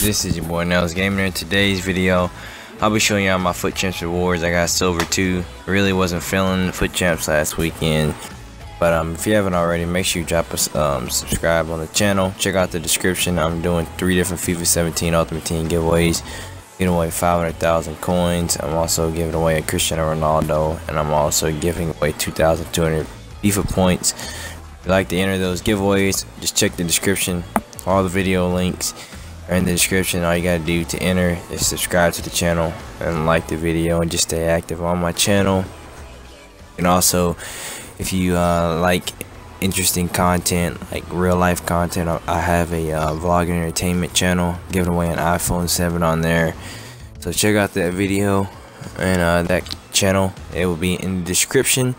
This is your boy nailsgaming. In today's video I'll be showing y'all my FUT Champs rewards. I got silver 2. Really wasn't feeling FUT Champs last weekend, but if you haven't already, make sure you drop us subscribe on the channel. Check out the description. I'm doing 3 different FIFA 17 Ultimate Team giveaways, giving away 500,000 coins. I'm also giving away a Cristiano Ronaldo, and I'm also giving away 2,200 FIFA points. If you'd like to enter those giveaways, just check the description. All the video links are in the description. All you gotta do to enter is subscribe to the channel and like the video and just stay active on my channel. And also, if you like interesting content, like real life content, I have a vlog and entertainment channel giving away an iPhone 7 on there, so check out that video and that channel. It will be in the description.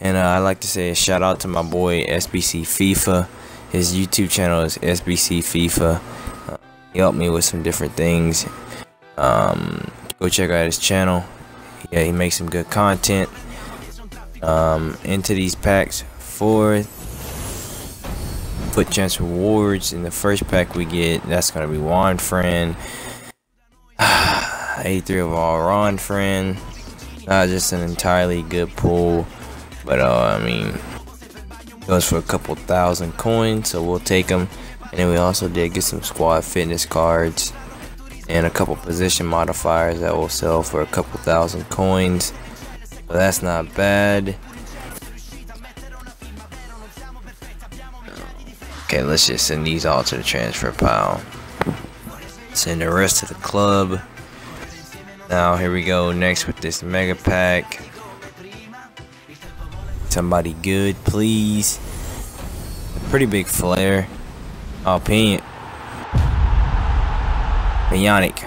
And I'd like to say a shout out to my boy SBC FIFA. His YouTube channel is SBC FIFA. He helped me with some different things. Go check out his channel. Yeah, he makes some good content. Into these packs for FUT Champs rewards. In the first pack we get, that's gonna be Ron Friend. 83 overall Ron Friend. Just an entirely good pool. But I mean, goes for a couple thousand coins, so we'll take them. And then we also did get some squad fitness cards and a couple position modifiers that will sell for a couple thousand coins. So that's not bad. Okay, let's just send these all to the transfer pile. Send the rest to the club. Now here we go next with this mega pack. Somebody good, please. A pretty big flare. Alpine. Yannick.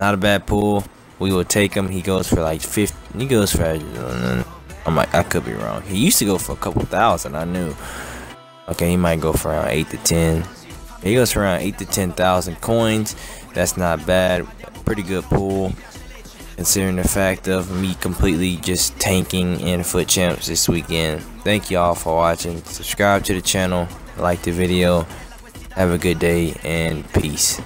Not a bad pull. We will take him. He goes for like 50. He goes for. I'm like, I could be wrong. He used to go for a couple thousand. I knew. Okay, he might go for around 8 to 10. He goes for around 8 to 10,000 coins. That's not bad. Pretty good pull, considering the fact of me completely just tanking in FUT Champs this weekend. Thank y'all for watching. Subscribe to the channel, like the video. Have a good day and peace.